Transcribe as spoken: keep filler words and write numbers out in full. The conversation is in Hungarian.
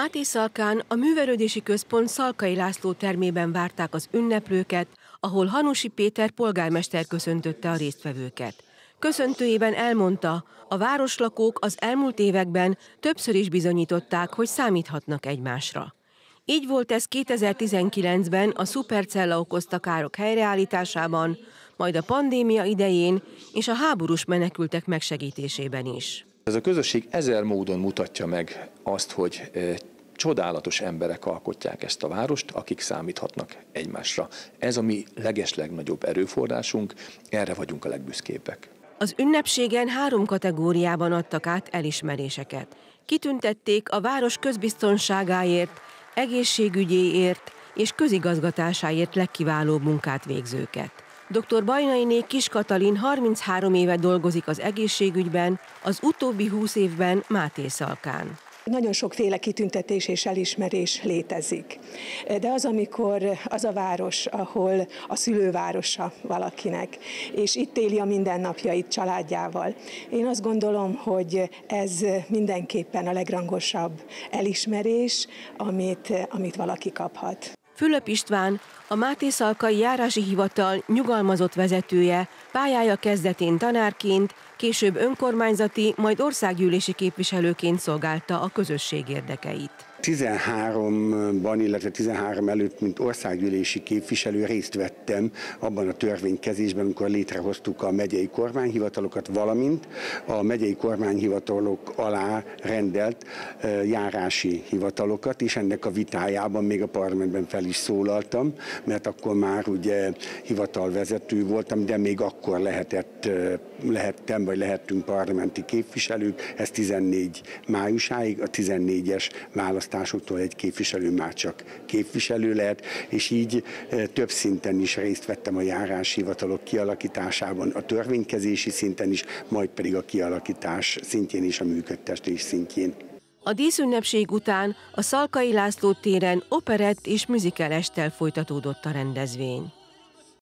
Mátészalkán a Művelődési Központ Szalkai László termében várták az ünneplőket, ahol Hanusi Péter polgármester köszöntötte a résztvevőket. Köszöntőjében elmondta, a városlakók az elmúlt években többször is bizonyították, hogy számíthatnak egymásra. Így volt ez kétezer-tizenkilencben a szupercella okozta károk helyreállításában, majd a pandémia idején és a háborús menekültek megsegítésében is. Ez a közösség ezer módon mutatja meg azt, hogy csodálatos emberek alkotják ezt a várost, akik számíthatnak egymásra. Ez a mi legeslegnagyobb erőforrásunk, erre vagyunk a legbüszkébbek. Az ünnepségen három kategóriában adtak át elismeréseket. Kitüntették a város közbiztonságáért, egészségügyéért és közigazgatásáért legkiválóbb munkát végzőket. doktor Bajnainé Kis Katalin harminchárom éve dolgozik az egészségügyben, az utóbbi húsz évben Mátészalkán. Nagyon sokféle kitüntetés és elismerés létezik, de az, amikor az a város, ahol a szülővárosa valakinek, és itt éli a mindennapjait családjával. Én azt gondolom, hogy ez mindenképpen a legrangosabb elismerés, amit, amit valaki kaphat. Fülöp István, a Mátészalkai Járási Hivatal nyugalmazott vezetője, pályája kezdetén tanárként, később önkormányzati, majd országgyűlési képviselőként szolgálta a közösség érdekeit. tizenháromban, illetve tizenhárom előtt, mint országgyűlési képviselő részt vettem abban a törvénykezésben, amikor létrehoztuk a megyei kormányhivatalokat, valamint a megyei kormányhivatalok alá rendelt járási hivatalokat, és ennek a vitájában még a parlamentben fel is szólaltam, mert akkor már ugye hivatalvezető voltam, de még akkor lehetett, lehettem, vagy lehettünk parlamenti képviselők, ez tizennégy májusáig, a tizennégyes választás. Társuktól egy képviselő már csak képviselő lehet, és így több szinten is részt vettem a járási hivatalok kialakításában, a törvénykezési szinten is, majd pedig a kialakítás szintjén és a működtetés szintjén. A díszünnepség után a Szalkai László téren operett és műzikel esttel folytatódott a rendezvény.